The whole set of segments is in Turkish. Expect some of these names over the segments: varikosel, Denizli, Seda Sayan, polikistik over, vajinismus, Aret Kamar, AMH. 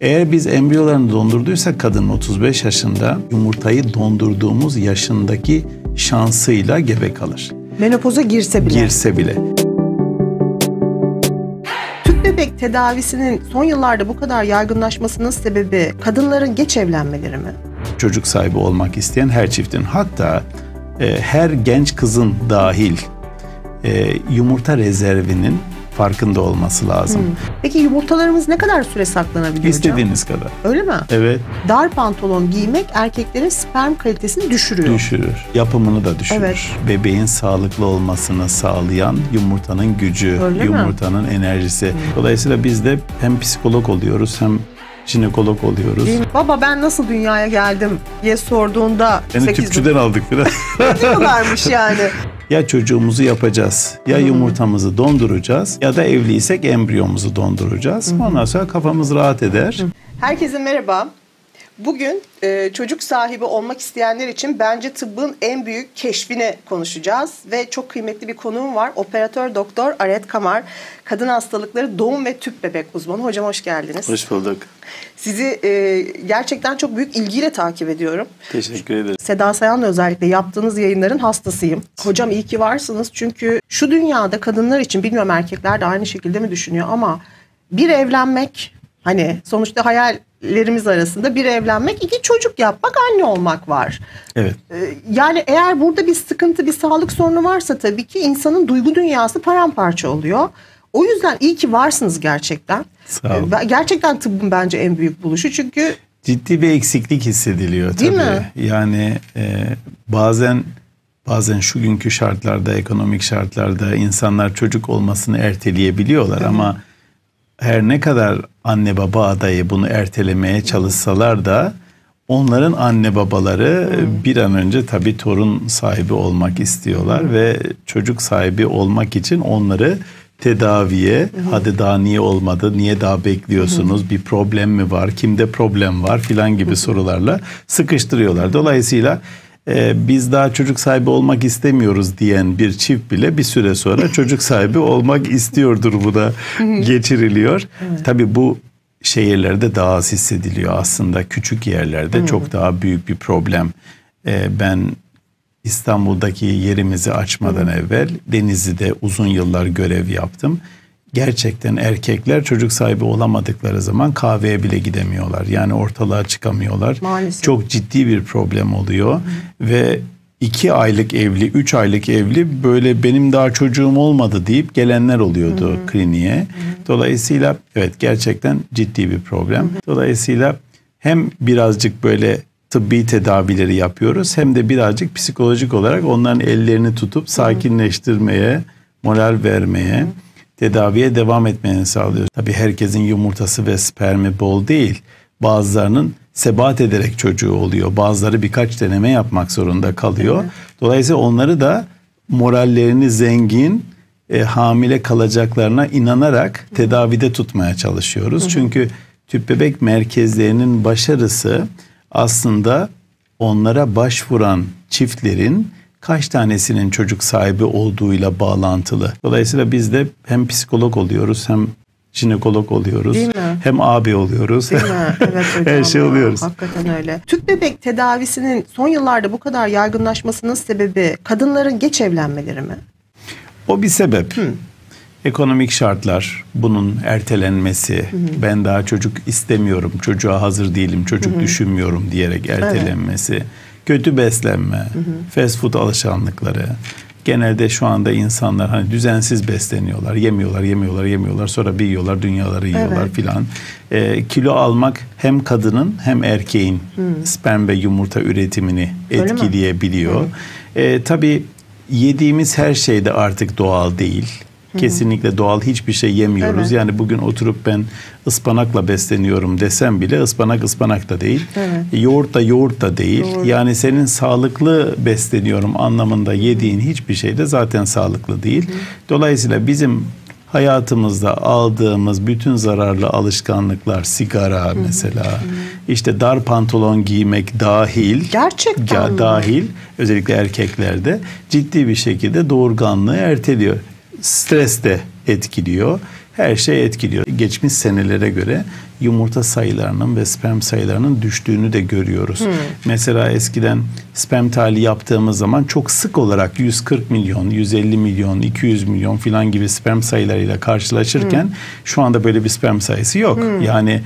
Eğer biz embriyolarını dondurduysak kadının 35 yaşında yumurtayı dondurduğumuz yaşındaki şansıyla gebe kalır. Menopoza girse bile. Girse bile. Tüp bebek tedavisinin son yıllarda bu kadar yaygınlaşmasının sebebi kadınların geç evlenmeleri mi? Çocuk sahibi olmak isteyen her çiftin, hatta her genç kızın dahil yumurta rezervinin farkında olması lazım. Peki yumurtalarımız ne kadar süre saklanabiliyor? İstediğiniz hocam? Kadar. Öyle mi? Evet. Dar pantolon giymek erkeklerin sperm kalitesini düşürüyor. Düşürür. Yapımını da düşürür. Evet. Bebeğin sağlıklı olmasını sağlayan yumurtanın gücü, öyle yumurtanın mi? Enerjisi. Dolayısıyla biz de hem psikolog oluyoruz hem jinekolog oluyoruz. Baba ben nasıl dünyaya geldim diye sorduğunda... Beni yani tüpçüden aldık biraz. Ne diyorlarmış yani? Ya çocuğumuzu yapacağız, ya yumurtamızı donduracağız, ya da evliysek embriyomuzu donduracağız. Ondan sonra kafamız rahat eder. Herkese merhaba. Bugün çocuk sahibi olmak isteyenler için bence tıbbın en büyük keşfini konuşacağız. Ve çok kıymetli bir konuğum var. Operatör doktor Aret Kamar, kadın hastalıkları doğum ve tüp bebek uzmanı. Hocam hoş geldiniz. Hoş bulduk. Sizi gerçekten çok büyük ilgiyle takip ediyorum. Teşekkür ederim. Seda Sayan'la özellikle yaptığınız yayınların hastasıyım. Hocam iyi ki varsınız, çünkü şu dünyada kadınlar için, bilmiyorum erkekler de aynı şekilde mi düşünüyor ama bir evlenmek, hani sonuçta hayallerimiz arasında bir evlenmek, iki çocuk yapmak, anne olmak var. Evet. Yani eğer burada bir sıkıntı, bir sağlık sorunu varsa tabii ki insanın duygu dünyası paramparça oluyor. O yüzden iyi ki varsınız gerçekten. Sağ olun. Gerçekten tıbbın bence en büyük buluşu, çünkü... Ciddi bir eksiklik hissediliyor tabii. Değil mi? Yani bazen şu günkü şartlarda, ekonomik şartlarda insanlar çocuk olmasını erteleyebiliyorlar ama... Her ne kadar anne baba adayı bunu ertelemeye çalışsalar da onların anne babaları bir an önce tabii torun sahibi olmak istiyorlar ve çocuk sahibi olmak için onları tedaviye, hadi daha niye olmadı, niye daha bekliyorsunuz, bir problem mi var, kimde problem var filan gibi sorularla sıkıştırıyorlar. Dolayısıyla biz daha çocuk sahibi olmak istemiyoruz diyen bir çift bile bir süre sonra çocuk sahibi olmak istiyordur, bu da geçiriliyor. Evet. Tabii bu şehirlerde daha az hissediliyor aslında. Küçük yerlerde çok daha büyük bir problem. Ben İstanbul'daki yerimizi açmadan evvel Denizli'de uzun yıllar görev yaptım. Gerçekten erkekler çocuk sahibi olamadıkları zaman kahveye bile gidemiyorlar. Yani ortalığa çıkamıyorlar. Maalesef. Çok ciddi bir problem oluyor. Ve 2 aylık evli, 3 aylık evli böyle benim daha çocuğum olmadı deyip gelenler oluyordu kliniğe. Dolayısıyla evet, gerçekten ciddi bir problem. Dolayısıyla hem birazcık böyle tıbbi tedavileri yapıyoruz hem de birazcık psikolojik olarak onların ellerini tutup sakinleştirmeye, moral vermeye... tedaviye devam etmeni sağlıyor. Tabii herkesin yumurtası ve spermi bol değil. Bazılarının sebat ederek çocuğu oluyor. Bazıları birkaç deneme yapmak zorunda kalıyor. Dolayısıyla onları da morallerini zengin, hamile kalacaklarına inanarak tedavide tutmaya çalışıyoruz. Çünkü tüp bebek merkezlerinin başarısı aslında onlara başvuran çiftlerin kaç tanesinin çocuk sahibi olduğuyla bağlantılı. Dolayısıyla biz de hem psikolog oluyoruz, hem jinekolog oluyoruz, hem abi oluyoruz. Değil mi? Evet, her şey oluyoruz. Hakikaten öyle. Tüp bebek tedavisinin son yıllarda bu kadar yaygınlaşmasının sebebi kadınların geç evlenmeleri mi? O bir sebep. Ekonomik şartlar, bunun ertelenmesi, ben daha çocuk istemiyorum, çocuğa hazır değilim, çocuk düşünmüyorum diyerek ertelenmesi... Evet. Kötü beslenme, fast food alışkanlıkları. Genelde şu anda insanlar hani düzensiz besleniyorlar. Yemiyorlar. Sonra bir yiyorlar, dünyaları yiyorlar filan. Kilo almak hem kadının hem erkeğin sperm ve yumurta üretimini etkileyebiliyor. Tabii yediğimiz her şey de artık doğal değil. Kesinlikle doğal hiçbir şey yemiyoruz. Yani bugün oturup ben ıspanakla besleniyorum desem bile ıspanak da değil. Yoğurt da değil. Doğru. Yani senin sağlıklı besleniyorum anlamında yediğin hiçbir şey de zaten sağlıklı değil. Dolayısıyla bizim hayatımızda aldığımız bütün zararlı alışkanlıklar, sigara mesela, işte dar pantolon giymek dahil, gerçekten dahil özellikle erkeklerde ciddi bir şekilde doğurganlığı erteliyor. Stres de etkiliyor. Her şey etkiliyor. Geçmiş senelere göre yumurta sayılarının ve sperm sayılarının düştüğünü de görüyoruz. Mesela eskiden sperm tahlili yaptığımız zaman çok sık olarak 140 milyon, 150 milyon, 200 milyon filan gibi sperm sayılarıyla karşılaşırken şu anda böyle bir sperm sayısı yok. Yani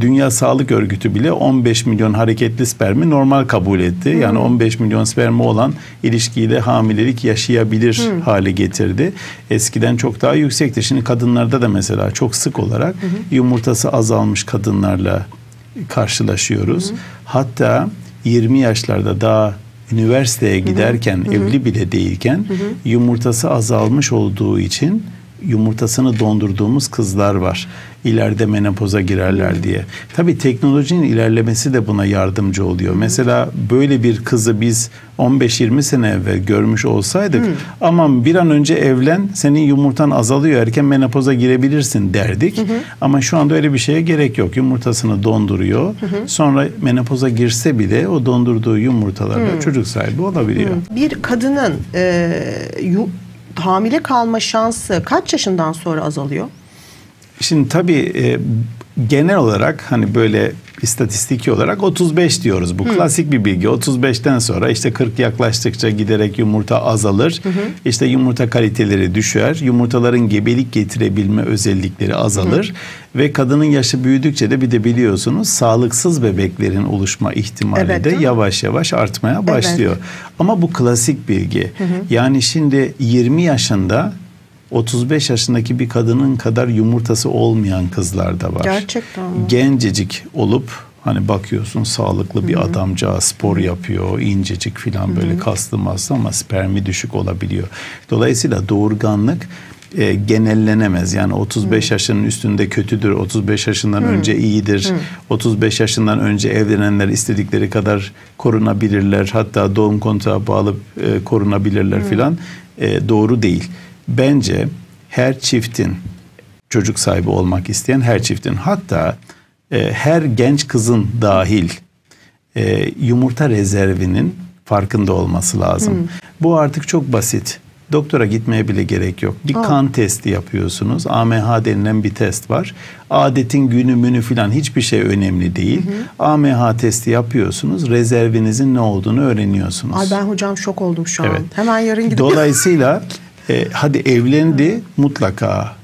Dünya Sağlık Örgütü bile 15 milyon hareketli spermi normal kabul etti. Yani 15 milyon spermi olan ilişkiyle hamilelik yaşayabilir hale getirdi. Eskiden çok daha yüksekti. Şimdi kadınlarda da mesela çok sık olarak yumurtası azalmış kadınlarla karşılaşıyoruz. Hatta 20 yaşlarda daha üniversiteye giderken, evli bile değilken yumurtası azalmış olduğu için yumurtasını dondurduğumuz kızlar var. İleride menopoza girerler diye. Tabii teknolojinin ilerlemesi de buna yardımcı oluyor. Mesela böyle bir kızı biz 15-20 sene evvel görmüş olsaydık aman bir an önce evlen, senin yumurtan azalıyor, erken menopoza girebilirsin derdik. Ama şu anda öyle bir şeye gerek yok. Yumurtasını donduruyor. Sonra menopoza girse bile o dondurduğu yumurtalarla çocuk sahibi olabiliyor. Bir kadının hamile kalma şansı kaç yaşından sonra azalıyor? Şimdi tabii genel olarak hani böyle istatistiki olarak 35 diyoruz. Bu klasik bir bilgi. 35'ten sonra işte 40 yaklaştıkça giderek yumurta azalır. İşte yumurta kaliteleri düşer. Yumurtaların gebelik getirebilme özellikleri azalır. Ve kadının yaşı büyüdükçe de bir de biliyorsunuz sağlıksız bebeklerin oluşma ihtimali de yavaş yavaş artmaya başlıyor. Ama bu klasik bilgi. Yani şimdi 20 yaşında 35 yaşındaki bir kadının kadar yumurtası olmayan kızlar da var. Gerçekten mi? Gencecik olup hani bakıyorsun sağlıklı bir adamcağız, spor yapıyor, incecik filan böyle kaslı maslı ama spermi düşük olabiliyor. Dolayısıyla doğurganlık genellenemez. Yani 35 yaşının üstünde kötüdür, 35 yaşından önce iyidir, 35 yaşından önce evlenenler istedikleri kadar korunabilirler, hatta doğum kontrağı bağlı korunabilirler filan, doğru değil. Bence her çiftin, çocuk sahibi olmak isteyen her çiftin, hatta her genç kızın dahil yumurta rezervinin farkında olması lazım. Bu artık çok basit. Doktora gitmeye bile gerek yok. Bir kan testi yapıyorsunuz. AMH denilen bir test var. Adetin günü filan hiçbir şey önemli değil. AMH testi yapıyorsunuz. Rezervinizin ne olduğunu öğreniyorsunuz. Ay ben hocam şok oldum şu an. Hemen yarın gidip. Dolayısıyla hadi evlendi,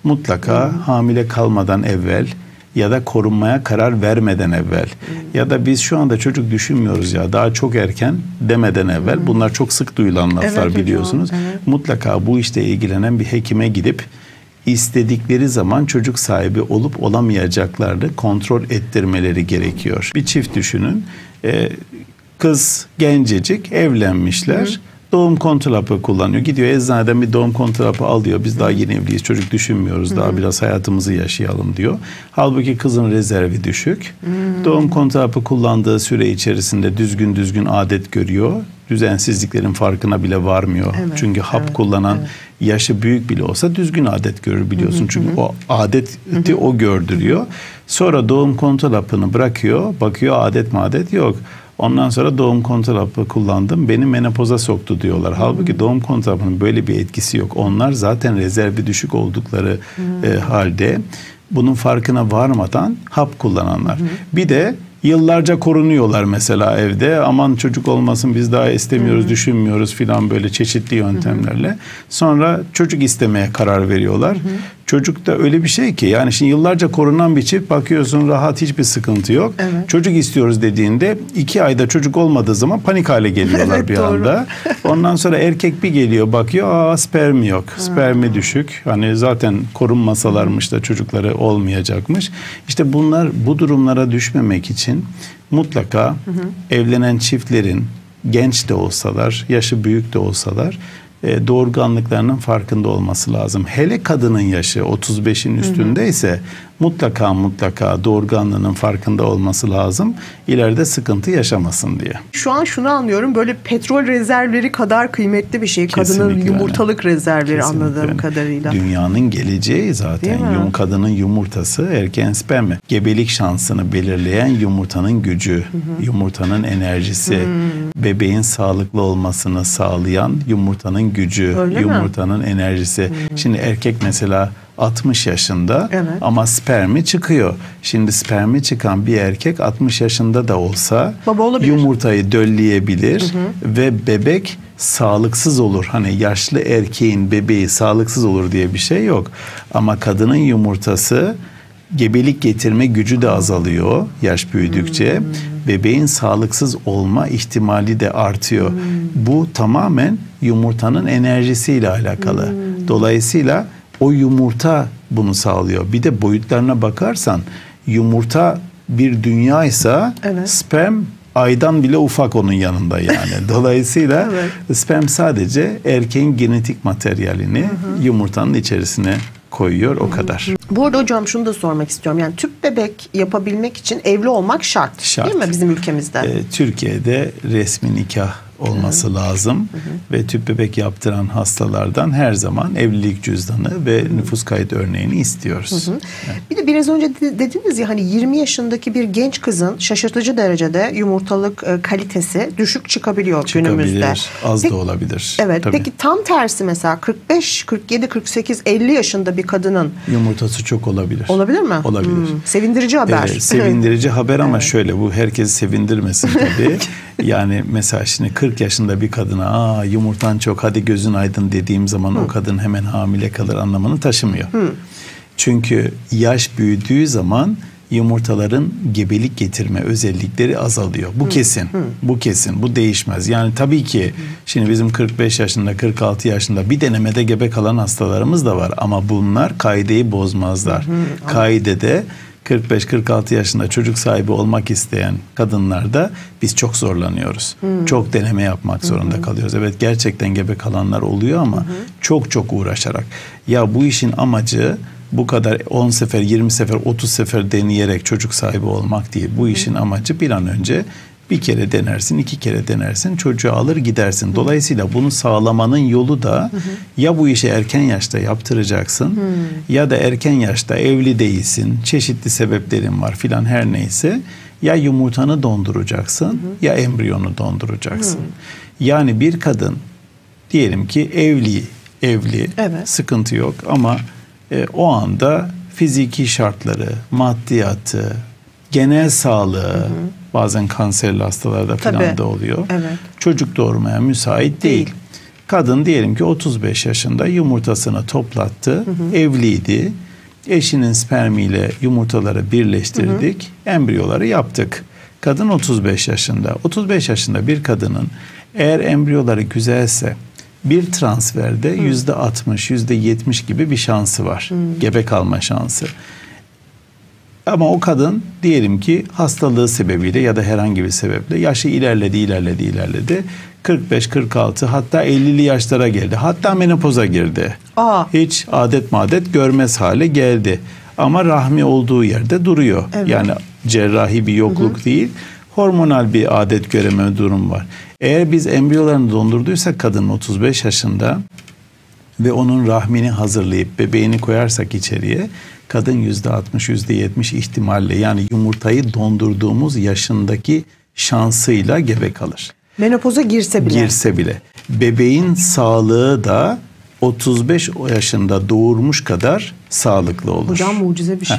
mutlaka hamile kalmadan evvel ya da korunmaya karar vermeden evvel ya da biz şu anda çocuk düşünmüyoruz ya daha çok erken demeden evvel, bunlar çok sık duyulan laflar biliyorsunuz. Mutlaka bu işte ilgilenen bir hekime gidip istedikleri zaman çocuk sahibi olup olamayacaklarını kontrol ettirmeleri gerekiyor. Bir çift düşünün, kız gencecik, evlenmişler. Doğum kontrapı kullanıyor. Gidiyor eczaneden bir doğum kontrapı alıyor. Biz daha yeni evliyiz, çocuk düşünmüyoruz. Daha biraz hayatımızı yaşayalım diyor. Halbuki kızın rezervi düşük. Doğum kontrapı kullandığı süre içerisinde düzgün adet görüyor. Düzensizliklerin farkına bile varmıyor. Çünkü hap kullanan yaşı büyük bile olsa düzgün adet görür biliyorsun. Çünkü o adeti o gördürüyor. Sonra doğum kontrapını bırakıyor. Bakıyor adet yok. Ondan sonra doğum kontrapı kullandım, beni menopoza soktu diyorlar. Halbuki doğum kontrapının böyle bir etkisi yok. Onlar zaten rezervi düşük oldukları halde bunun farkına varmadan hap kullananlar. Bir de yıllarca korunuyorlar mesela evde. Aman çocuk olmasın, biz daha istemiyoruz, düşünmüyoruz filan, böyle çeşitli yöntemlerle. Sonra çocuk istemeye karar veriyorlar. Çocuk da öyle bir şey ki, yani şimdi yıllarca korunan bir çift, bakıyorsun rahat, hiçbir sıkıntı yok. Çocuk istiyoruz dediğinde 2 ayda çocuk olmadığı zaman panik hale geliyorlar bir anda. Ondan sonra erkek bir geliyor, bakıyor, spermi yok, spermi düşük. Hani zaten korunmasalarmış da çocukları olmayacakmış. İşte bunlar, bu durumlara düşmemek için mutlaka evlenen çiftlerin, genç de olsalar, yaşı büyük de olsalar, doğurganlıklarının farkında olması lazım. Hele kadının yaşı 35'in üstündeyse mutlaka doğurganlığının farkında olması lazım. İleride sıkıntı yaşamasın diye. Şu an şunu anlıyorum, böyle petrol rezervleri kadar kıymetli bir şey. Kesinlikle kadının yumurtalık rezervleri. Kesinlikle anladığım kadarıyla. Dünyanın geleceği zaten. Kadının yumurtası, erken spermi. Gebelik şansını belirleyen yumurtanın gücü, yumurtanın enerjisi, bebeğin sağlıklı olmasını sağlayan yumurtanın gücü, yumurtanın enerjisi. Şimdi erkek mesela 60 yaşında, evet, ama spermi çıkıyor. Şimdi spermi çıkan bir erkek 60 yaşında da olsa yumurtayı dölleyebilir, hı hı, ve bebek sağlıksız olur. Hani yaşlı erkeğin bebeği sağlıksız olur diye bir şey yok. Ama kadının yumurtası gebelik getirme gücü de azalıyor yaş büyüdükçe. Hmm. Bebeğin sağlıksız olma ihtimali de artıyor. Hmm. Bu tamamen yumurtanın enerjisiyle alakalı. Hmm. Dolayısıyla o yumurta bunu sağlıyor. Bir de boyutlarına bakarsan yumurta bir dünyaysa, evet, sperm aydan bile ufak onun yanında yani. Dolayısıyla evet, sperm sadece erkeğin genetik materyalini, hı-hı, yumurtanın içerisine koyuyor, o kadar. Bu arada hocam şunu da sormak istiyorum. Yani tüp bebek yapabilmek için evli olmak şart. Değil mi bizim ülkemizde? Türkiye'de resmi nikah olması, hı-hı, lazım. Hı-hı. Ve tüp bebek yaptıran hastalardan her zaman evlilik cüzdanı ve, hı-hı, nüfus kayıt örneğini istiyoruz. Hı-hı. Yani. Bir de biraz önce dediniz ya, hani 20 yaşındaki bir genç kızın şaşırtıcı derecede yumurtalık kalitesi düşük çıkabiliyor günümüzde. Az da olabilir. Evet. Tabii. Peki tam tersi mesela 45, 47, 48, 50 yaşında bir kadının yumurtası çok olabilir. Olabilir mi? Olabilir. Hmm. Sevindirici haber. Sevindirici haber ama evet, şöyle, bu herkesi sevindirmesin tabii. Yani mesela şimdi 40 yaşında bir kadına "Aa, yumurtan çok, hadi gözün aydın" dediğim zaman, hı, o kadın hemen hamile kalır anlamını taşımıyor. Hı. Çünkü yaş büyüdüğü zaman yumurtaların gebelik getirme özellikleri azalıyor. Bu, hı, kesin. Hı. Bu kesin. Bu değişmez. Yani tabii ki, hı, şimdi bizim 45 yaşında, 46 yaşında bir denemede gebe kalan hastalarımız da var ama bunlar kaideyi bozmazlar. Hı. Kaidede 45-46 yaşında çocuk sahibi olmak isteyen kadınlarda biz çok zorlanıyoruz. Hmm. Çok deneme yapmak zorunda, hmm, kalıyoruz. Evet, gerçekten gebe kalanlar oluyor ama, hmm, çok uğraşarak. Ya bu işin amacı bu kadar 10 sefer, 20 sefer, 30 sefer deneyerek çocuk sahibi olmak değil. Bu işin, hmm, amacı bir an önce bir kere denersin, 2 kere denersin, çocuğu alır gidersin. Dolayısıyla bunu sağlamanın yolu da, hı hı, ya bu işi erken yaşta yaptıracaksın, hı, ya da erken yaşta evli değilsin, çeşitli sebeplerin var filan, her neyse, ya yumurtanı donduracaksın, hı hı, ya embriyonu donduracaksın. Hı. Yani bir kadın diyelim ki evli, evet, sıkıntı yok ama o anda fiziki şartları, maddiyatı, genel sağlığı, hı hı, bazen kanserli hastalarda falan da oluyor. Evet. Çocuk doğurmaya müsait değil. Kadın diyelim ki 35 yaşında yumurtasını toplattı, hı hı, evliydi. Eşinin spermiyle yumurtaları birleştirdik, hı hı, embriyoları yaptık. Kadın 35 yaşında. 35 yaşında bir kadının eğer embriyoları güzelse bir transferde, hı, %60, %70 gibi bir şansı var. Hı. Gebe kalma şansı. Ama o kadın diyelim ki hastalığı sebebiyle ya da herhangi bir sebeple yaşı ilerledi. 45, 46 hatta 50'li yaşlara geldi. Hatta menopoza girdi. Aa. Hiç adet görmez hale geldi. Ama rahmi olduğu yerde duruyor. Evet. Yani cerrahi bir yokluk, hı hı, değil. Hormonal bir adet göreme durum var. Eğer biz embriyolarını dondurduysak kadının 35 yaşında ve onun rahmini hazırlayıp bebeğini koyarsak içeriye, kadın %60, %70 ihtimalle, yani yumurtayı dondurduğumuz yaşındaki şansıyla gebe kalır. Menopoza girse bile. Bebeğin sağlığı da 35 yaşında doğurmuş kadar sağlıklı olur. Hocam mucize bir şey.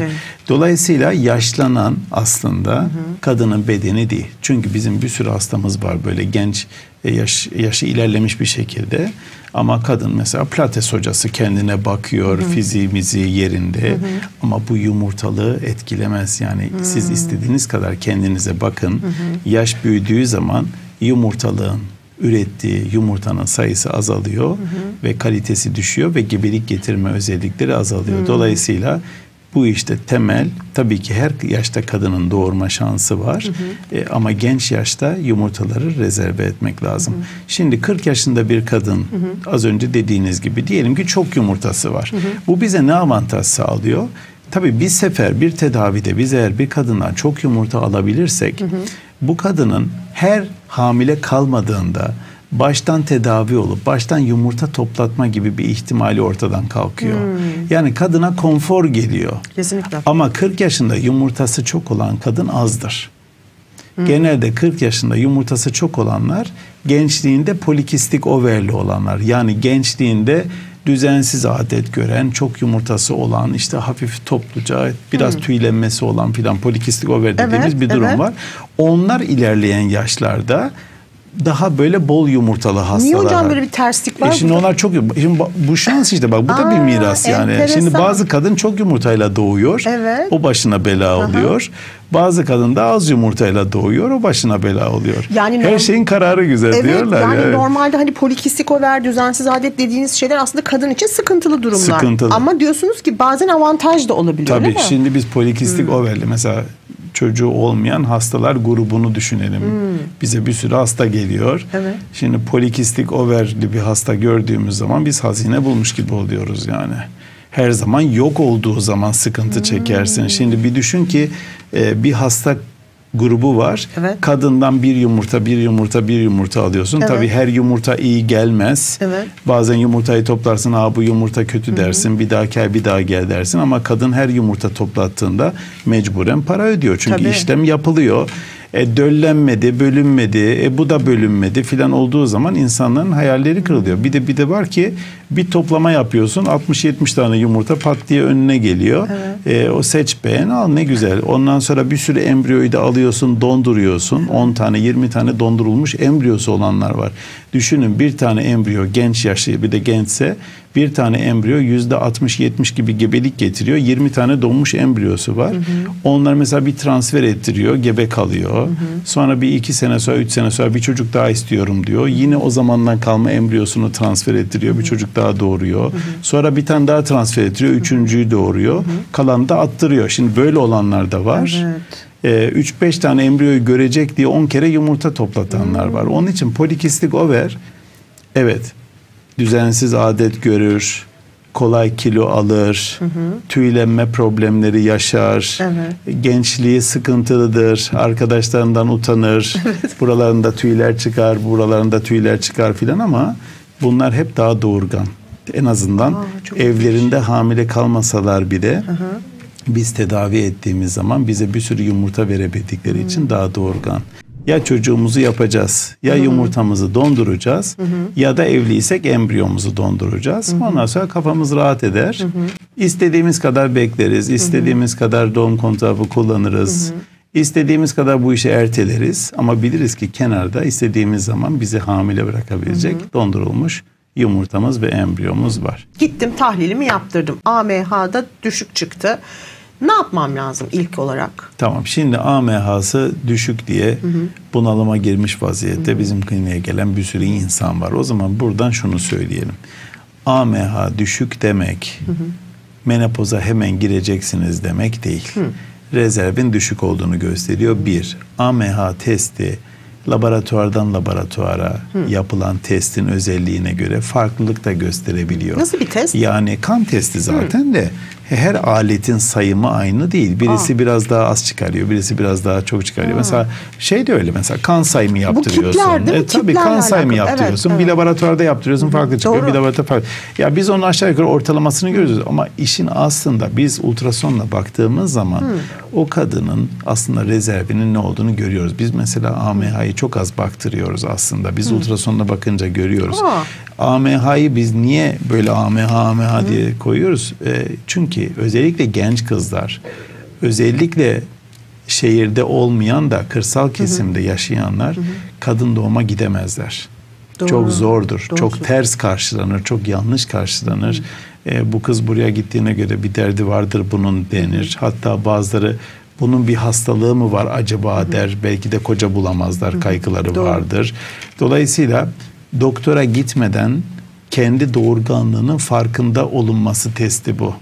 Dolayısıyla yaşlanan aslında, hı hı, kadının bedeni değil. Çünkü bizim bir sürü hastamız var böyle genç, yaşı ilerlemiş bir şekilde. Ama kadın mesela pilates hocası, kendine bakıyor, hı, fiziğimizi yerinde, hı hı, ama bu yumurtalığı etkilemez. Yani, hı, siz istediğiniz kadar kendinize bakın. Hı hı. Yaş büyüdüğü zaman yumurtalığın ürettiği yumurtanın sayısı azalıyor, hı hı, ve kalitesi düşüyor ve gebelik getirme özellikleri azalıyor. Hı. Dolayısıyla bu işte temel, tabii ki her yaşta kadının doğurma şansı var, hı hı. Ama genç yaşta yumurtaları rezerve etmek lazım. Hı hı. Şimdi 40 yaşında bir kadın, hı hı, az önce dediğiniz gibi diyelim ki çok yumurtası var. Hı hı. Bu bize ne avantaj sağlıyor? Tabii bir sefer bir tedavide biz eğer bir kadından çok yumurta alabilirsek, hı hı, bu kadının her hamile kalmadığında baştan tedavi olup baştan yumurta toplatma gibi bir ihtimali ortadan kalkıyor. Hmm. Yani kadına konfor geliyor. Kesinlikle. Ama 40 yaşında yumurtası çok olan kadın azdır. Hmm. Genelde 40 yaşında yumurtası çok olanlar gençliğinde polikistik overli olanlar. Yani gençliğinde düzensiz adet gören, çok yumurtası olan, işte hafif topluca biraz tüylenmesi olan filan polikistik over dediğimiz bir durum var. Onlar ilerleyen yaşlarda daha böyle bol yumurtalı hastalar. Niye hocam böyle bir terslik var? Şimdi onlar çok yumurtalı. Bu şans işte, bak bu da bir miras yani. Enteresan. Şimdi bazı kadın çok yumurtayla doğuyor. Evet. O başına bela oluyor. Bazı kadın da az yumurtayla doğuyor. O başına bela oluyor. Yani her şeyin kararı güzel diyorlar. Yani normalde hani polikistik over, düzensiz adet dediğiniz şeyler aslında kadın için sıkıntılı durumlar. Sıkıntılı. Ama diyorsunuz ki bazen avantaj da olabiliyor. Tabii şimdi biz polikistik overli mesela çocuğu olmayan hastalar grubunu düşünelim. Bize bir sürü hasta geliyor. Evet. Şimdi polikistik overli bir hasta gördüğümüz zaman biz hazine bulmuş gibi oluyoruz yani. Her zaman yok olduğu zaman sıkıntı çekersin. Şimdi bir düşün ki bir hasta grubu var. Evet. Kadından bir yumurta, bir yumurta, bir yumurta alıyorsun. Evet. Tabii her yumurta iyi gelmez. Evet. Bazen yumurtayı toplarsın, "Aa, bu yumurta kötü" dersin. Bir dahaki ay bir daha gel dersin. Ama kadın her yumurta toplattığında mecburen para ödüyor. Çünkü işlem yapılıyor. Döllenmedi, bölünmedi, bu da bölünmedi filan olduğu zaman insanların hayalleri kırılıyor. Bir de var ki bir toplama yapıyorsun, 60-70 tane yumurta pat diye önüne geliyor. Evet. O seç beğen al, ne güzel. Ondan sonra bir sürü embriyoyu da alıyorsun, donduruyorsun. 10 tane 20 tane dondurulmuş embriyosu olanlar var. Düşünün, bir tane embriyo genç yaşlı, bir de gençse bir tane embriyo %60-70 gibi gebelik getiriyor. 20 tane donmuş embriyosu var. Onlar mesela bir transfer ettiriyor, gebe kalıyor. Sonra bir 2 sene sonra, 3 sene sonra bir çocuk daha istiyorum diyor. Yine o zamandan kalma embriyosunu transfer ettiriyor. Bir çocuk daha doğuruyor. Sonra bir tane daha transfer ettiriyor. Üçüncüyü doğuruyor. Kalanı da attırıyor. Şimdi böyle olanlar da var. Evet. 3-5 tane embriyoyu görecek diye 10 kere yumurta toplatanlar var. Onun için polikistik over, evet, düzensiz adet görür, kolay kilo alır, tüylenme problemleri yaşar, gençliği sıkıntılıdır, arkadaşlarından utanır, buralarında tüyler çıkar, buralarında tüyler çıkar filan, ama bunlar hep daha doğurgan. En azından evlerinde hamile kalmasalar bile biz tedavi ettiğimiz zaman bize bir sürü yumurta verebildikleri için daha doğurgan. Ya çocuğumuzu yapacağız, ya yumurtamızı donduracağız, ya da evliysek embriyomuzu donduracağız. Ondan sonra kafamız rahat eder. İstediğimiz kadar bekleriz, istediğimiz kadar doğum kontrabı kullanırız, istediğimiz kadar bu işi erteleriz. Ama biliriz ki kenarda istediğimiz zaman bizi hamile bırakabilecek dondurulmuş yumurtamız ve embriyomuz var. Gittim tahlilimi yaptırdım. AMH'da düşük çıktı. Ne yapmam lazım ilk olarak? Tamam, şimdi AMH'sı düşük diye bunalıma girmiş vaziyette bizim kliniğe gelen bir sürü insan var. O zaman buradan şunu söyleyelim. AMH düşük demek menopoza hemen gireceksiniz demek değil. Rezervin düşük olduğunu gösteriyor. Bir, AMH testi laboratuvardan laboratuvara yapılan testin özelliğine göre farklılık da gösterebiliyor. Nasıl bir test? Yani kan testi zaten de her aletin sayımı aynı değil. Birisi biraz daha az çıkarıyor, birisi biraz daha çok çıkarıyor. Mesela şey de öyle, mesela kan sayımı yaptırıyorsun. Bu kitler değil mi? Tabii, kan sayımı yaptırıyorsun. Evet, evet. Bir laboratuvarda yaptırıyorsun, farklı çıkıyor. Doğru. Bir laboratuvarda farklı. Ya biz onun aşağı yukarı ortalamasını görüyoruz ama işin aslında biz ultrasonla baktığımız zaman o kadının aslında rezervinin ne olduğunu görüyoruz. Biz mesela AMH'yi çok az baktırıyoruz aslında. Biz ultrasonla bakınca görüyoruz. AMH'yi biz niye böyle AMH diye koyuyoruz? Çünkü özellikle genç kızlar, özellikle şehirde olmayan da kırsal kesimde yaşayanlar kadın doğuma gidemezler. Doğru. Çok zordur. Doğru. Çok ters karşılanır. Çok yanlış karşılanır. Bu kız buraya gittiğine göre bir derdi vardır bunun denir. Hatta bazıları bunun bir hastalığı mı var acaba der. Belki de koca bulamazlar. Kaygıları vardır. Dolayısıyla doktora gitmeden kendi doğurganlığının farkında olunması testi bu.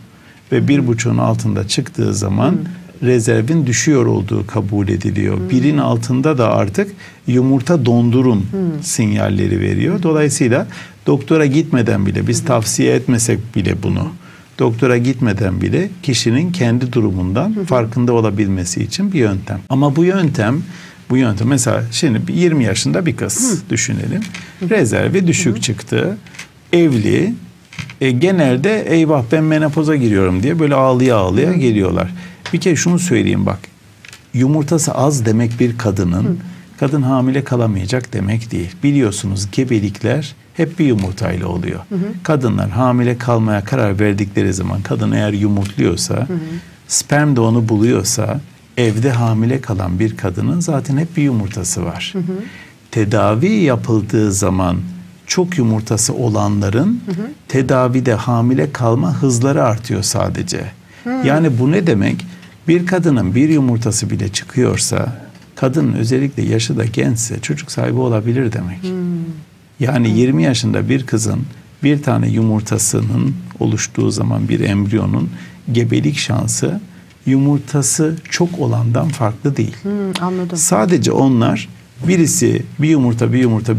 Ve 1,5'un altında çıktığı zaman rezervin düşüyor olduğu kabul ediliyor. 1'in altında da artık yumurta dondurun sinyalleri veriyor. Dolayısıyla doktora gitmeden bile, biz tavsiye etmesek bile bunu, doktora gitmeden bile kişinin kendi durumundan farkında olabilmesi için bir yöntem. Ama bu yöntem mesela şimdi 20 yaşında bir kız düşünelim. Rezervi düşük çıktı. Evli. Genelde eyvah ben menopoza giriyorum diye böyle ağlıya ağlıya geliyorlar. Bir kere şunu söyleyeyim, bak, yumurtası az demek bir kadının, kadın hamile kalamayacak demek değil. Biliyorsunuz gebelikler hep bir yumurtayla oluyor. Hı hı. Kadınlar hamile kalmaya karar verdikleri zaman, kadın eğer yumurtluyorsa, hı hı, sperm de onu buluyorsa, evde hamile kalan bir kadının zaten hep bir yumurtası var. Hı hı. Tedavi yapıldığı zaman çok yumurtası olanların, hı hı, tedavide hamile kalma hızları artıyor sadece. Hı. Yani bu ne demek? Bir kadının bir yumurtası bile çıkıyorsa, kadının özellikle yaşı da gençse çocuk sahibi olabilir demek. Hı. Yani 20 yaşında bir kızın bir tane yumurtasının oluştuğu zaman, bir embriyonun gebelik şansı yumurtası çok olandan farklı değil. Anladım. Sadece onlar, birisi bir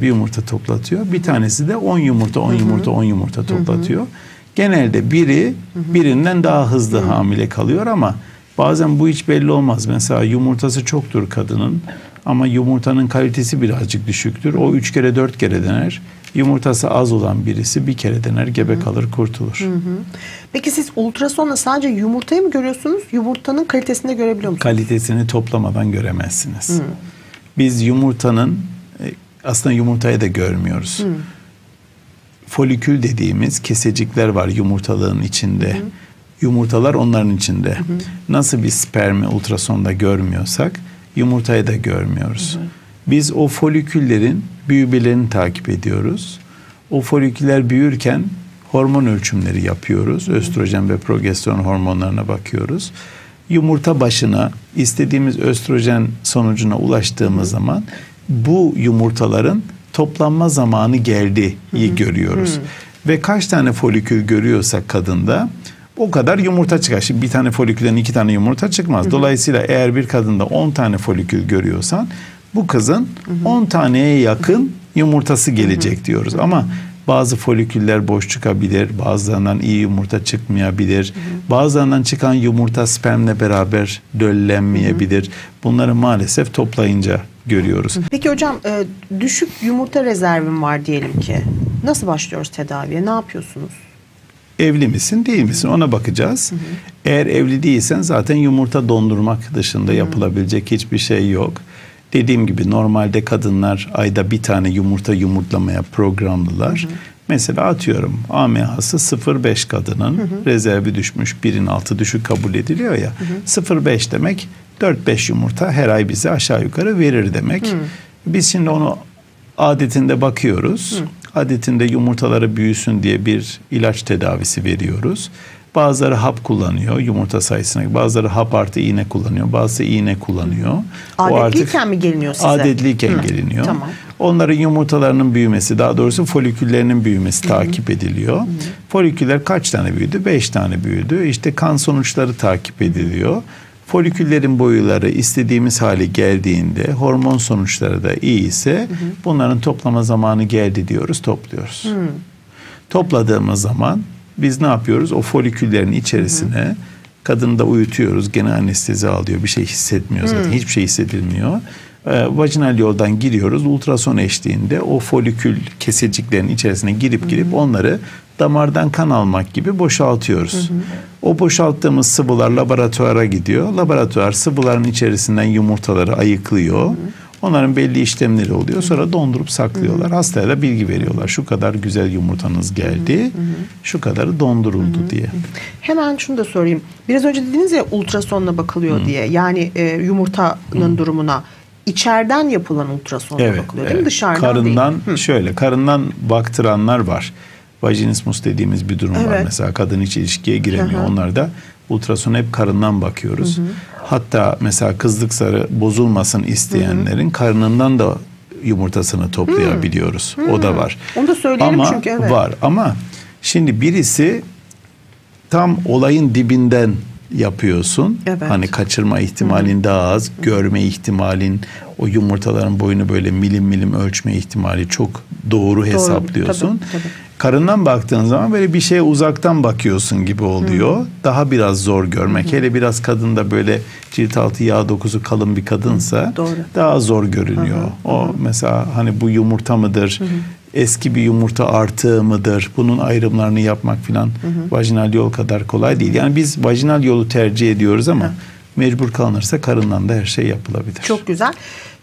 yumurta toplatıyor. Bir tanesi de 10 yumurta, 10 yumurta, 10 yumurta toplatıyor. Hı hı. Genelde biri, hı hı, birinden daha hızlı, hı, hamile kalıyor ama bazen bu hiç belli olmaz. Mesela yumurtası çoktur kadının ama yumurtanın kalitesi birazcık düşüktür. O 3 kere 4 kere dener. Yumurtası az olan birisi bir kere dener, gebe kalır, kurtulur. Hı hı. Peki siz ultrasonla sadece yumurtayı mı görüyorsunuz? Yumurtanın kalitesini görebiliyor musunuz? Kalitesini toplamadan göremezsiniz. Hı. Biz yumurtanın, aslında yumurtayı da görmüyoruz. Hı. Folikül dediğimiz kesecikler var yumurtalığın içinde. Hı. Yumurtalar onların içinde. Hı hı. Nasıl bir spermi ultrasonda görmüyorsak yumurtayı da görmüyoruz. Hı hı. Biz o foliküllerin büyümelerini takip ediyoruz. O foliküller büyürken hormon ölçümleri yapıyoruz. Hı hı. Östrojen ve progesteron hormonlarına bakıyoruz. Yumurta başına istediğimiz östrojen sonucuna ulaştığımız zaman bu yumurtaların toplanma zamanı geldiği, hı hı, görüyoruz. Hı. Ve kaç tane folikül görüyorsak kadında o kadar yumurta çıkar. Şimdi bir tane folikülden 2 tane yumurta çıkmaz. Hı hı. Dolayısıyla eğer bir kadında 10 tane folikül görüyorsan bu kızın, hı hı, 10 taneye yakın, hı hı, yumurtası gelecek, hı hı, diyoruz. Hı hı. Ama bazı foliküller boş çıkabilir, bazılarından iyi yumurta çıkmayabilir, hı hı, bazılarından çıkan yumurta spermle beraber döllenmeyebilir. Hı hı. Bunları maalesef toplayınca görüyoruz. Peki hocam, düşük yumurta rezervim var diyelim ki. Nasıl başlıyoruz tedaviye? Ne yapıyorsunuz? Evli misin, değil misin? Ona bakacağız. Hı hı. Eğer evli değilsen zaten yumurta dondurmak dışında yapılabilecek, hı, hiçbir şey yok. Dediğim gibi normalde kadınlar ayda 1 tane yumurta yumurtlamaya programlılar. Hı hı. Mesela atıyorum AMH'sı 0,5 kadının, hı hı, rezervi düşmüş, 1'in altı düşük kabul ediliyor ya. 0,5 demek 4-5 yumurta her ay bize aşağı yukarı verir demek. Hı. Biz şimdi onu adetinde bakıyoruz. Hı. Adetinde yumurtaları büyüsün diye bir ilaç tedavisi veriyoruz. Bazıları hap kullanıyor yumurta sayısına. Bazıları hap artı iğne kullanıyor. Bazısı iğne kullanıyor. Adetliyken mi geliniyor size? Adetliyken, hı, geliniyor. Tamam. Onların yumurtalarının büyümesi, daha doğrusu foliküllerinin büyümesi, hı, takip ediliyor. Hı. Foliküller kaç tane büyüdü? 5 tane büyüdü. İşte kan sonuçları takip ediliyor. Foliküllerin boyuları istediğimiz hale geldiğinde, hormon sonuçları da iyi ise, hı hı, bunların toplama zamanı geldi diyoruz, topluyoruz. Hı. Topladığımız zaman biz ne yapıyoruz? O foliküllerin içerisine, hı hı, kadını da uyutuyoruz, gene anestezi alıyor, bir şey hissetmiyor zaten, hı, hiçbir şey hissedilmiyor. Vajinal yoldan giriyoruz, ultrason eşliğinde o folikül keseciklerin içerisine girip girip, hı hı, onları damardan kan almak gibi boşaltıyoruz. Hı hı. O boşalttığımız sıvılar laboratuvara gidiyor. Laboratuvar sıvıların içerisinden yumurtaları ayıklıyor. Hı hı. Onların belli işlemleri oluyor. Sonra dondurup saklıyorlar. Hı hı. Hastaya da bilgi veriyorlar. Şu kadar güzel yumurtanız geldi. Hı hı. Şu kadarı donduruldu, hı hı, diye. Hemen şunu da sorayım. Biraz önce dediniz ya ultrasonla bakılıyor, hı, diye. Yani yumurtanın, hı, durumuna. İçeriden yapılan ultrasonla, evet, bakılıyor değil, evet, mi? Dışarıdan karından değil. Şöyle karından baktıranlar var. Vajinismus dediğimiz bir durum, evet, var. Mesela kadın hiç ilişkiye giremiyor. Hı hı. Onlar da ultrasona hep karından bakıyoruz. Hı hı. Hatta mesela kızlıkları bozulmasın isteyenlerin, hı hı, karnından da yumurtasını toplayabiliyoruz. Hı hı. O da var. Onu da söyleyelim ama, çünkü, evet, var. Ama şimdi birisi tam olayın dibinden yapıyorsun. Evet. Hani kaçırma ihtimalin, hı hı, daha az. Görme ihtimalin, o yumurtaların boyunu böyle milim milim ölçme ihtimali çok doğru hesaplıyorsun. Doğru. Tabii, tabii. Karından baktığın zaman böyle bir şeye uzaktan bakıyorsun gibi oluyor. Hı. Daha biraz zor görmek. Hı. Hele biraz kadın da böyle cilt altı yağ dokusu kalın bir kadınsa, doğru, daha zor görünüyor. Hı hı. O, hı hı, mesela hani bu yumurta mıdır? Hı hı. Eski bir yumurta artığı mıdır? Bunun ayrımlarını yapmak filan vajinal yol kadar kolay değil. Yani biz vajinal yolu tercih ediyoruz ama, hı, mecbur kalınırsa karından da her şey yapılabilir. Çok güzel.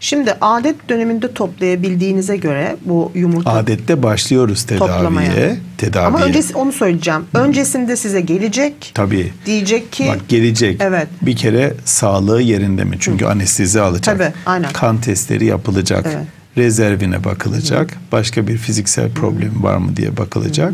Şimdi adet döneminde toplayabildiğinize göre bu yumurta... Adette başlıyoruz tedaviye. Ama öncesi, onu söyleyeceğim. Öncesinde size gelecek. Tabii. Diyecek ki... Bak gelecek. Evet. Bir kere sağlığı yerinde mi? Çünkü anestezi alacak. Tabii, aynen. Kan testleri yapılacak. Evet. Rezervine bakılacak. Başka bir fiziksel problem var mı diye bakılacak.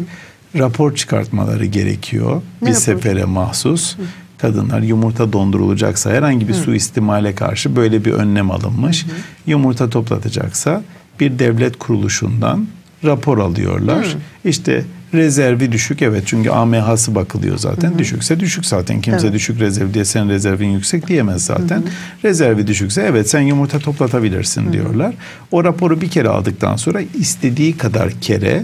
Rapor çıkartmaları gerekiyor. Ne bir rapor? Sefere mahsus. Kadınlar yumurta dondurulacaksa herhangi bir suistimale karşı böyle bir önlem alınmış. Yumurta toplatacaksa bir devlet kuruluşundan rapor alıyorlar. İşte rezervi düşük, evet, çünkü AMH'sı bakılıyor zaten. Düşükse düşük zaten. Kimse düşük rezerv diye senin rezervin yüksek diyemez zaten. Rezervi düşükse evet sen yumurta toplatabilirsin diyorlar. O raporu bir kere aldıktan sonra istediği kadar kere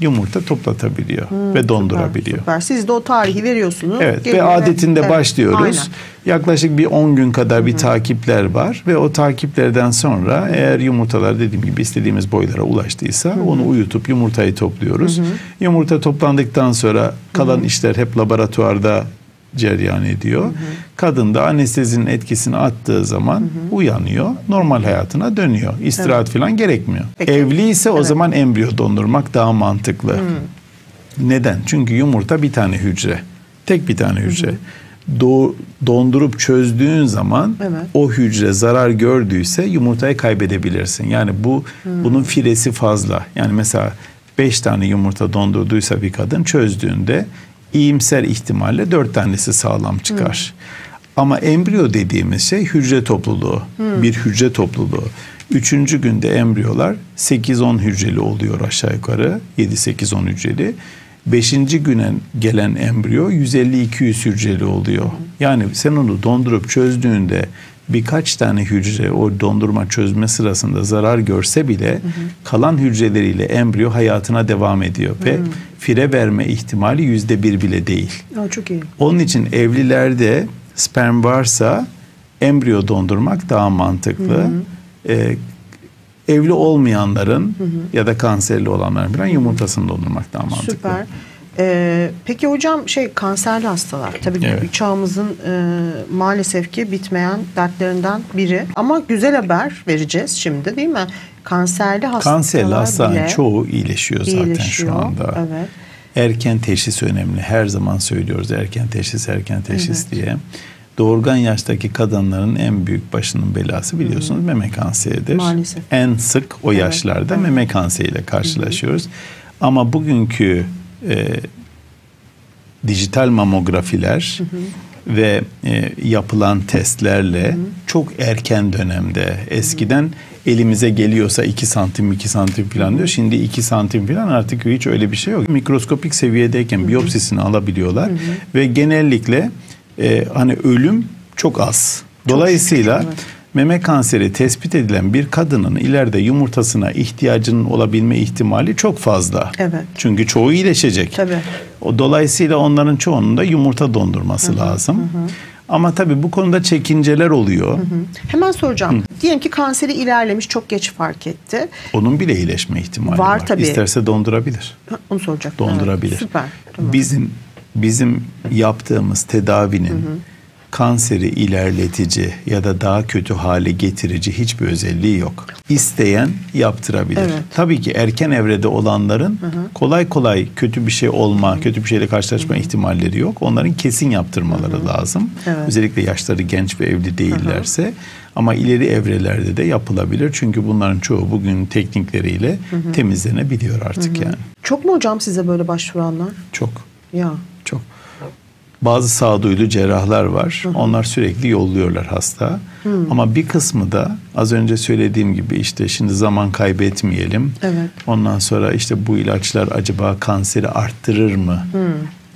yumurta toplatabiliyor ve dondurabiliyor. Süper, süper. Siz de o tarihi veriyorsunuz. Evet. Ve adetinde başlıyoruz. Aynen. Yaklaşık bir 10 gün kadar bir takipler var ve o takiplerden sonra eğer yumurtalar dediğim gibi istediğimiz boylara ulaştıysa onu uyutup yumurtayı topluyoruz. Yumurta toplandıktan sonra kalan işler hep laboratuvarda cereyan ediyor. Kadın da anestezinin etkisini attığı zaman uyanıyor. Normal hayatına dönüyor. İstirahat falan gerekmiyor. Peki. Evliyse o zaman embriyo dondurmak daha mantıklı. Neden? Çünkü yumurta bir tane hücre. Tek bir tane hücre. Dondurup çözdüğün zaman o hücre zarar gördüyse yumurtayı kaybedebilirsin. Yani bu bunun firesi fazla. Yani mesela 5 tane yumurta dondurduysa bir kadın çözdüğünde iyimser ihtimalle 4 tanesi sağlam çıkar. Ama embriyo dediğimiz şey hücre topluluğu. Bir hücre topluluğu. 3. günde embriyolar 8-10 hücreli oluyor aşağı yukarı. 7-8-10 hücreli. 5. güne gelen embriyo 150-200 hücreli oluyor. Yani sen onu dondurup çözdüğünde birkaç tane hücre o dondurma çözme sırasında zarar görse bile kalan hücreleriyle embriyo hayatına devam ediyor. Ve fire verme ihtimali %1 bile değil. Aa, çok iyi. Onun için evlilerde sperm varsa embriyo dondurmak daha mantıklı. Evli olmayanların ya da kanserli olanların falan yumurtasını dondurmak daha mantıklı. Süper. Peki hocam kanserli hastalar tabii çağımızın maalesef ki bitmeyen dertlerinden biri. Ama güzel haber vereceğiz şimdi, değil mi? Kanserli hastalar bile çoğu iyileşiyor zaten şu anda. Evet. Erken teşhis önemli. Her zaman söylüyoruz erken teşhis diye. Doğurgan yaştaki kadınların en büyük başının belası biliyorsunuz meme kanseridir. Maalesef. En sık o yaşlarda meme kanseriyle karşılaşıyoruz. Ama bugünkü dijital mamografiler ve yapılan testlerle çok erken dönemde, eskiden elimize geliyorsa 2 santim falan diyor. Şimdi 2 santim falan artık hiç öyle bir şey yok. Mikroskopik seviyedeyken biyopsisini alabiliyorlar ve genellikle hani ölüm çok az. Dolayısıyla meme kanseri tespit edilen bir kadının ileride yumurtasına ihtiyacının olabilme ihtimali çok fazla. Evet. Çünkü çoğu iyileşecek. Tabii. Dolayısıyla onların çoğunun da yumurta dondurması lazım. Ama tabii bu konuda çekinceler oluyor. Hemen soracağım. Diyelim ki kanseri ilerlemiş, çok geç fark etti. Onun bile iyileşme ihtimali var. Tabii. İsterse dondurabilir. Onu soracaktım. Dondurabilir. Evet, süper. Tamam. Bizim yaptığımız tedavinin kanseri ilerletici ya da daha kötü hale getirici hiçbir özelliği yok. İsteyen yaptırabilir. Evet. Tabii ki erken evrede olanların kolay kolay kötü bir şey olma, kötü bir şeyle karşılaşma ihtimalleri yok. Onların kesin yaptırmaları lazım. Evet. Özellikle yaşları genç ve evli değillerse. Ama ileri evrelerde de yapılabilir. Çünkü bunların çoğu bugün teknikleriyle temizlenebiliyor artık yani. Çok mu hocam size böyle başvuranlar? Çok. Ya. Çok. Bazı sağduyulu cerrahlar var. Onlar sürekli yolluyorlar hasta. Ama bir kısmı da az önce söylediğim gibi işte şimdi zaman kaybetmeyelim. Evet. Ondan sonra işte bu ilaçlar acaba kanseri arttırır mı?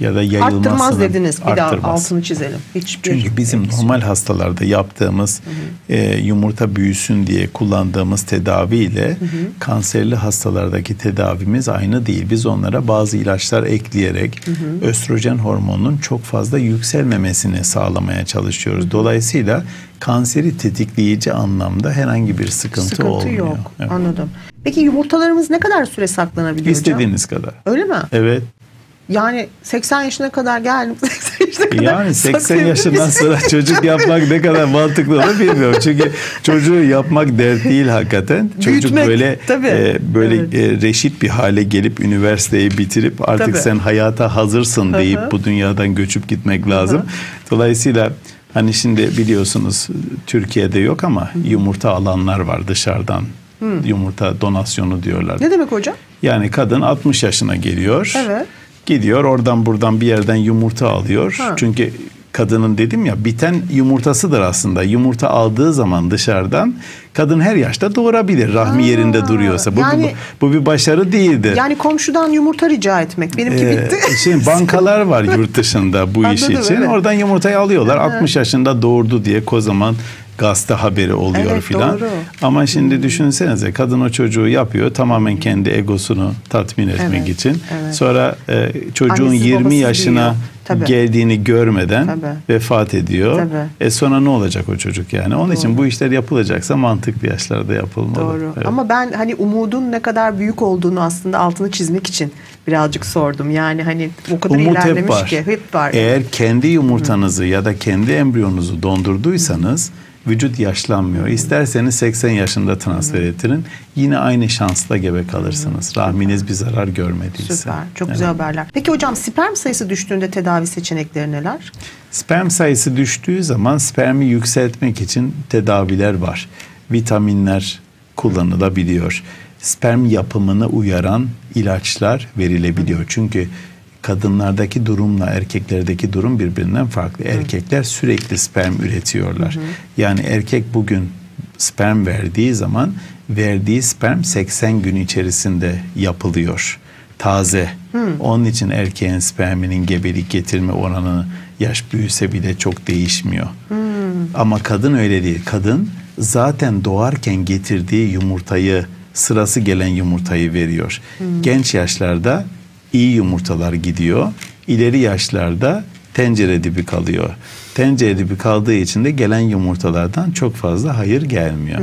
Ya da yayılmasını arttırmaz dediniz. Bir daha altını çizelim. Çünkü bizim normal hastalarda yaptığımız yumurta büyüsün diye kullandığımız tedaviyle kanserli hastalardaki tedavimiz aynı değil. Biz onlara bazı ilaçlar ekleyerek östrojen hormonunun çok fazla yükselmemesini sağlamaya çalışıyoruz. Dolayısıyla kanseri tetikleyici anlamda herhangi bir sıkıntı olmuyor. Yok. Evet. Anladım. Peki yumurtalarımız ne kadar süre saklanabiliyor hocam? İstediğiniz kadar. Öyle mi? Evet. Yani 80 yaşına kadar geldim. 80 yaşına kadar. Yani 80 yaşından sonra çocuk yapmak ne kadar mantıklı onu bilmiyorum. Çünkü çocuğu yapmak dert değil hakikaten. Büyütmek, çocuk böyle böyle evet, reşit bir hale gelip üniversiteyi bitirip artık tabii, sen hayata hazırsın deyip bu dünyadan göçüp gitmek lazım. Dolayısıyla hani şimdi biliyorsunuz Türkiye'de yok ama yumurta alanlar var dışarıdan. Yumurta donasyonu diyorlar. Ne demek hocam? Yani kadın 60 yaşına geliyor. Evet. Gidiyor oradan buradan bir yerden yumurta alıyor. Ha. Çünkü kadının dedim ya biten yumurtasıdır aslında. Yumurta aldığı zaman dışarıdan kadın her yaşta doğurabilir rahmi yerinde duruyorsa. Bu, yani, bu bir başarı değildir. Yani komşudan yumurta rica etmek. Benimki bitti. Şimdi bankalar var yurt dışında bu iş için. Evet. Oradan yumurtayı alıyorlar. 60 yaşında doğurdu diye kocaman gazete haberi oluyor filan. Ama şimdi düşünsenize kadın o çocuğu yapıyor tamamen kendi egosunu tatmin etmek için. Evet. Sonra çocuğun annesi 20 yaşına geldiğini görmeden vefat ediyor. Sonra ne olacak o çocuk yani? Onun için bu işler yapılacaksa mantıklı yaşlarda yapılmalı. Doğru. Evet. Ama ben hani umudun ne kadar büyük olduğunu aslında altını çizmek için birazcık sordum. Yani hani o kadar umut ilerlemiş hep var. Hep var. Eğer kendi yumurtanızı ya da kendi embriyonuzu dondurduysanız vücut yaşlanmıyor. İsterseniz 80 yaşında transfer ettirin. Yine aynı şansla gebe kalırsınız. Rahminiz bir zarar görmediyse. Süper. Çok güzel haberler. Peki hocam sperm sayısı düştüğünde tedavi seçenekleri neler? Sperm sayısı düştüğü zaman spermi yükseltmek için tedaviler var. Vitaminler kullanılabiliyor. Sperm yapımını uyaran ilaçlar verilebiliyor. Çünkü kadınlardaki durumla erkeklerdeki durum birbirinden farklı. Erkekler sürekli sperm üretiyorlar. Yani erkek bugün sperm verdiği zaman verdiği sperm 80 gün içerisinde yapılıyor. Taze. Onun için erkeğin sperminin gebelik getirme oranı yaş büyüse bile çok değişmiyor. Ama kadın öyle değil. Kadın zaten doğarken getirdiği yumurtayı, sırası gelen yumurtayı veriyor. Genç yaşlarda iyi yumurtalar gidiyor. İleri yaşlarda tencere dibi kalıyor. Tencere dibi kaldığı için de gelen yumurtalardan çok fazla hayır gelmiyor.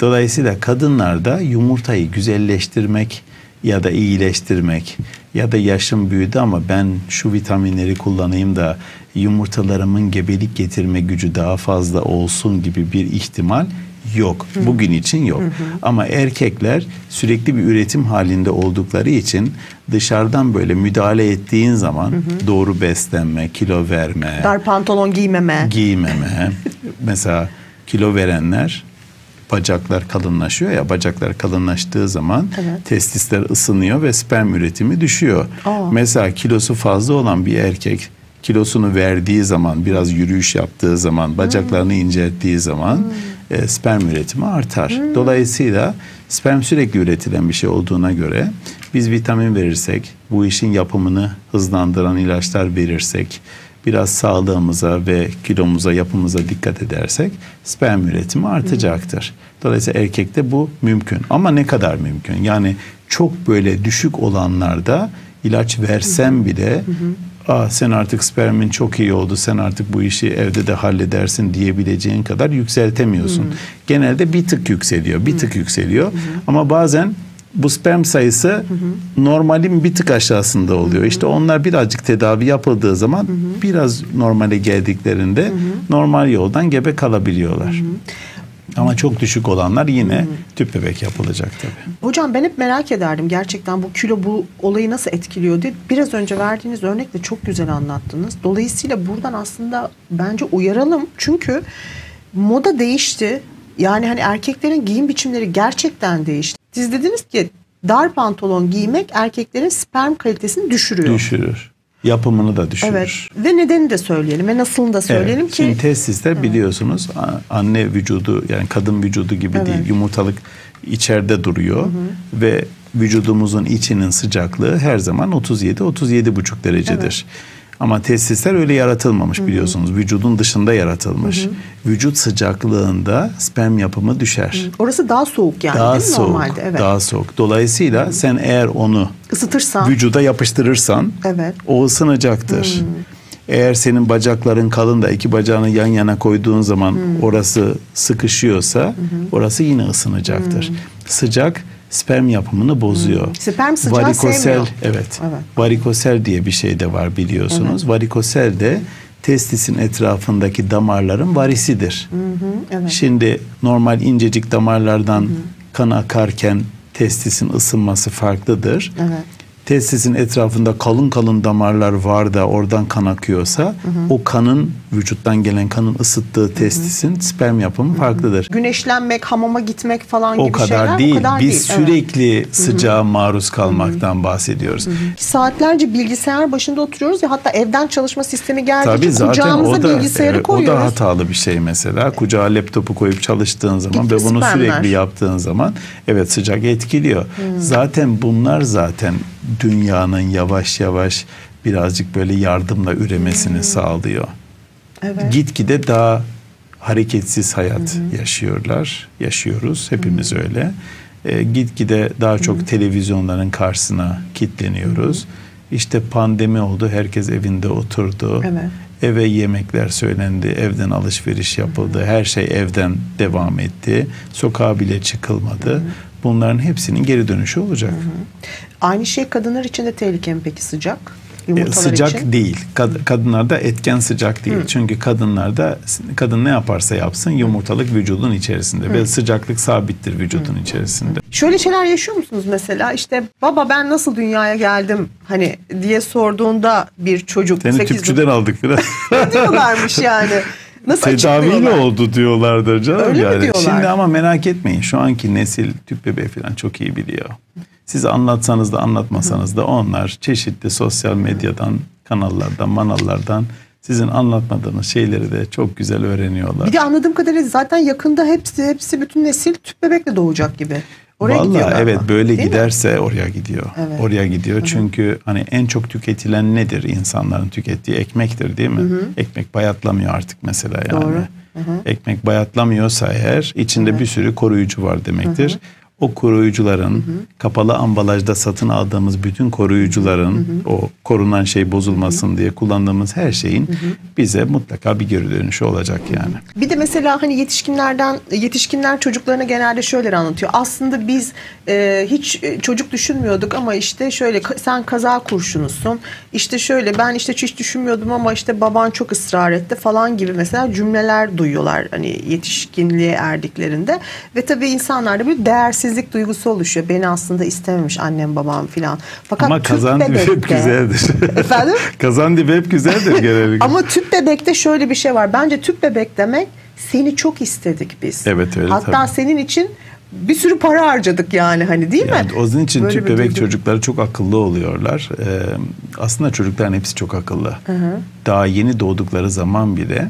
Dolayısıyla kadınlarda yumurtayı güzelleştirmek ya da iyileştirmek ya da yaşım büyüdü ama ben şu vitaminleri kullanayım da yumurtalarımın gebelik getirme gücü daha fazla olsun gibi bir ihtimal yok. Bugün için yok. Ama erkekler sürekli bir üretim halinde oldukları için dışarıdan böyle müdahale ettiğin zaman doğru beslenme, kilo verme, dar pantolon giymeme mesela kilo verenler bacaklar kalınlaşıyor ya, bacaklar kalınlaştığı zaman testisler ısınıyor ve sperm üretimi düşüyor. Mesela kilosu fazla olan bir erkek kilosunu verdiği zaman, biraz yürüyüş yaptığı zaman, bacaklarını incelttiği zaman sperm üretimi artar. Dolayısıyla sperm sürekli üretilen bir şey olduğuna göre biz vitamin verirsek, bu işin yapımını hızlandıran ilaçlar verirsek, biraz sağlığımıza ve kilomuza, yapımıza dikkat edersek sperm üretimi artacaktır. Dolayısıyla erkekte bu mümkün. Ama ne kadar mümkün? Yani çok böyle düşük olanlarda ilaç versem bile sen artık spermin çok iyi oldu, sen artık bu işi evde de halledersin diyebileceğin kadar yükseltemiyorsun. Genelde bir tık yükseliyor, bir tık yükseliyor. Ama bazen bu sperm sayısı normalin bir tık aşağısında oluyor. İşte onlar birazcık tedavi yapıldığı zaman biraz normale geldiklerinde normal yoldan gebe kalabiliyorlar. Ama çok düşük olanlar yine tüp bebek yapılacak tabii. Hocam ben hep merak ederdim gerçekten bu kilo bu olayı nasıl etkiliyor diye. Biraz önce verdiğiniz örnekle çok güzel anlattınız. Dolayısıyla buradan aslında bence uyaralım. Çünkü moda değişti. Yani hani erkeklerin giyim biçimleri gerçekten değişti. Siz dediniz ki dar pantolon giymek erkeklerin sperm kalitesini düşürüyor. Düşürür. Yapımını da düşürür. Evet. Ve nedeni de söyleyelim ve nasılını da söyleyelim ki. Şimdi testisler biliyorsunuz anne vücudu, yani kadın vücudu gibi değil. Yumurtalık içeride duruyor ve vücudumuzun içinin sıcaklığı her zaman 37-37,5 derecedir. Ama testisler öyle yaratılmamış biliyorsunuz. Vücudun dışında yaratılmış. Vücut sıcaklığında sperm yapımı düşer. Orası daha soğuk yani, daha değil mi soğuk, normalde? Daha soğuk. Dolayısıyla sen eğer onu Isıtırsan, vücuda yapıştırırsan o ısınacaktır. Eğer senin bacakların kalın da iki bacağını yan yana koyduğun zaman orası sıkışıyorsa orası yine ısınacaktır. Sıcak sperm yapımını bozuyor. Sperm sıcağı varikosel sevmiyor. Varikosel diye bir şey de var biliyorsunuz. Varikosel de testisin etrafındaki damarların varisidir. Hı hı, evet. Şimdi normal incecik damarlardan kan akarken testisin ısınması farklıdır. Evet. Testisin etrafında kalın kalın damarlar var da oradan kan akıyorsa o kanın, vücuttan gelen kanın ısıttığı testisin sperm yapımı farklıdır. Güneşlenmek, hamama gitmek falan gibi şeyler değil. O kadar değil. Biz sürekli sıcağa maruz kalmaktan bahsediyoruz. Saatlerce bilgisayar başında oturuyoruz ya, hatta evden çalışma sistemi geldiği için kucağımıza bilgisayarı koyuyoruz. O da hatalı bir şey mesela. Kucağa laptopu koyup çalıştığın zaman ve bunu sürekli yaptığın zaman sıcak etkiliyor. Zaten bunlar dünyanın yavaş yavaş birazcık böyle yardımla üremesini sağlıyor. Evet. Gitgide daha hareketsiz hayat yaşıyoruz. Hepimiz öyle. Gitgide daha çok televizyonların karşısına kilitleniyoruz. İşte pandemi oldu. Herkes evinde oturdu. Evet. Eve yemekler söylendi. Evden alışveriş yapıldı. Her şey evden devam etti. Sokağa bile çıkılmadı. Bunların hepsinin geri dönüşü olacak. Aynı şey kadınlar için de tehlikeli mi peki, sıcak? Sıcak için değil. Kadınlarda etken sıcak değil. Çünkü kadınlarda, kadın ne yaparsa yapsın yumurtalık vücudun içerisinde ve sıcaklık sabittir vücudun içerisinde. Şöyle şeyler yaşıyor musunuz mesela? İşte baba ben nasıl dünyaya geldim hani diye sorduğunda bir çocuk. Seni tüpçüden aldık biraz. Ne diyorlarmış yani? Tedaviyle oldu diyorlardır canım. Öyle yani. Şimdi ama merak etmeyin, şu anki nesil tüp bebeği falan çok iyi biliyor. Siz anlatsanız da anlatmasanız da onlar çeşitli sosyal medyadan, kanallardan, manallardan sizin anlatmadığınız şeyleri de çok güzel öğreniyorlar. Bir de anladığım kadarıyla zaten yakında hepsi bütün nesil tüp bebekle doğacak gibi. Oraya gidiyorlar. Evet, böyle giderse oraya gidiyor. Evet. Oraya gidiyor çünkü hani en çok tüketilen nedir? İnsanların tükettiği ekmektir, değil mi? Ekmek bayatlamıyor artık mesela yani. Doğru. Ekmek bayatlamıyorsa eğer içinde bir sürü koruyucu var demektir. O koruyucuların kapalı ambalajda satın aldığımız bütün koruyucuların o korunan şey bozulmasın diye kullandığımız her şeyin bize mutlaka bir geri dönüşü olacak yani. Bir de mesela hani yetişkinler çocuklarına genelde şöyle anlatıyor. Aslında biz hiç çocuk düşünmüyorduk ama işte şöyle sen kaza kurşunusun. İşte şöyle ben işte hiç düşünmüyordum ama işte baban çok ısrar etti falan gibi mesela cümleler duyuyorlar hani yetişkinliğe erdiklerinde ve tabii insanlarda bir değersiz duygusu oluşuyor. Beni aslında istememiş annem babam filan. Fakat ama kazan dibi hep güzeldir. Efendim? Kazan dibi hep güzeldir genellikle. Ama tüp bebekte şöyle bir şey var. Bence tüp bebek demek seni çok istedik biz. Evet öyle. Hatta senin için bir sürü para harcadık yani hani, değil mi? Onun için tüp bebek çocukları çok akıllı oluyorlar. Aslında çocukların hepsi çok akıllı. Daha yeni doğdukları zaman bile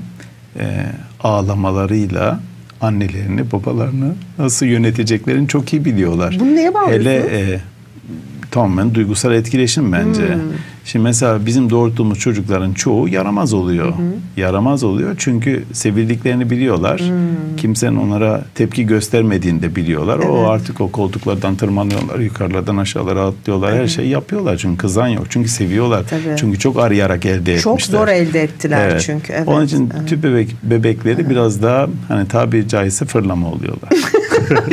ağlamalarıyla annelerini, babalarını nasıl yöneteceklerini çok iyi biliyorlar. Bunu neye bağlı? Hele tamamen duygusal etkileşim bence. Şimdi mesela bizim doğurduğumuz çocukların çoğu yaramaz oluyor. Yaramaz oluyor çünkü sevildiklerini biliyorlar. Kimsenin onlara tepki göstermediğini de biliyorlar. O artık o koltuklardan tırmanıyorlar, yukarılardan aşağılara atlıyorlar. Her şeyi yapıyorlar çünkü kızan yok. Çünkü seviyorlar. Çünkü çok arayarak elde etmişler. Çok zor elde ettiler çünkü. Onun için tüp bebekleri biraz daha hani tabiri caizse fırlama oluyorlar.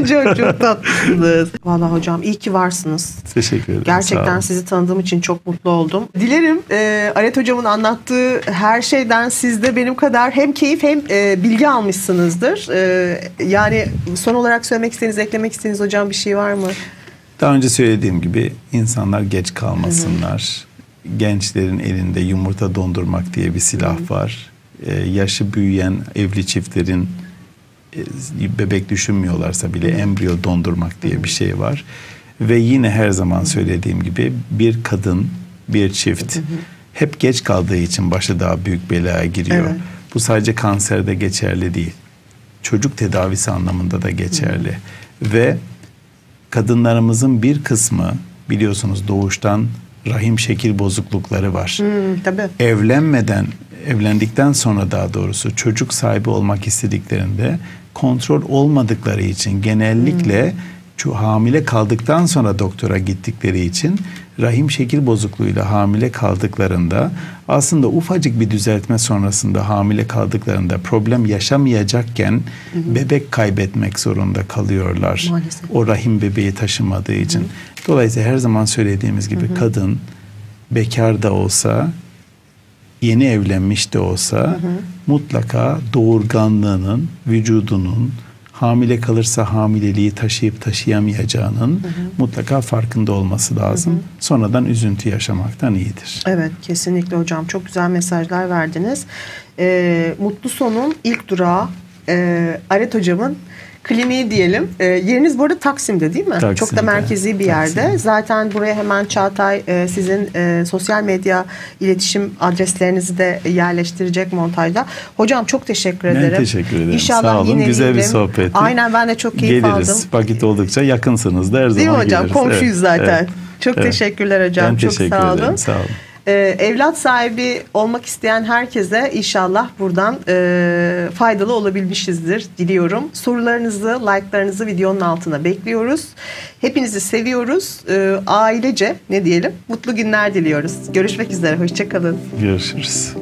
Çok tatlısınız. Vallahi hocam iyi ki varsınız. Teşekkür ederim. Gerçekten sizi tanıdığım için çok mutlu oldum. Dilerim Aret hocamın anlattığı her şeyden siz de benim kadar hem keyif hem bilgi almışsınızdır. Yani son olarak söylemek istediğiniz, eklemek istediğiniz hocam bir şey var mı? Daha önce söylediğim gibi insanlar geç kalmasınlar. Gençlerin elinde yumurta dondurmak diye bir silah var. Yaşı büyüyen evli çiftlerin bebek düşünmüyorlarsa bile embriyo dondurmak diye bir şey var. Ve yine her zaman söylediğim gibi bir kadın, bir çift hep geç kaldığı için başı daha büyük belaya giriyor. Bu sadece kanserde geçerli değil. Çocuk tedavisi anlamında da geçerli. Ve kadınlarımızın bir kısmı biliyorsunuz doğuştan rahim şekil bozuklukları var. Tabii. Evlendikten sonra daha doğrusu çocuk sahibi olmak istediklerinde kontrol olmadıkları için genellikle hamile kaldıktan sonra doktora gittikleri için rahim şekil bozukluğuyla hamile kaldıklarında aslında ufacık bir düzeltme sonrasında hamile kaldıklarında problem yaşamayacakken bebek kaybetmek zorunda kalıyorlar. Maalesef. O rahim bebeği taşımadığı için. Dolayısıyla her zaman söylediğimiz gibi kadın bekar da olsa yeni evlenmiş de olsa mutlaka doğurganlığının, vücudunun, hamile kalırsa hamileliği taşıyıp taşıyamayacağının mutlaka farkında olması lazım. Sonradan üzüntü yaşamaktan iyidir. Evet, kesinlikle hocam. Çok güzel mesajlar verdiniz. Mutlu Son'un ilk durağı Aret hocamın kliniği diyelim. Yeriniz bu arada Taksim'de değil mi? Taksim'de. Çok da merkezi bir yerde. Taksim'de. Zaten buraya hemen Çağatay sizin sosyal medya iletişim adreslerinizi de yerleştirecek montajda. Hocam çok teşekkür ederim. Ben teşekkür ederim. İnşallah sağ olun. Yine güzel bir sohbetti. Aynen, ben de çok keyif aldım. Geliriz. Vakit oldukça yakınsınız da her zaman geliriz. Değil mi hocam? Komşuyuz zaten. Evet. Çok teşekkürler hocam. Ben çok teşekkür ederim. Sağ olun. Evlat sahibi olmak isteyen herkese inşallah buradan faydalı olabilmişizdir diliyorum. Sorularınızı, like'larınızı videonun altına bekliyoruz. Hepinizi seviyoruz. Ailece ne diyelim? Mutlu günler diliyoruz. Görüşmek üzere. Hoşça kalın. Görüşürüz.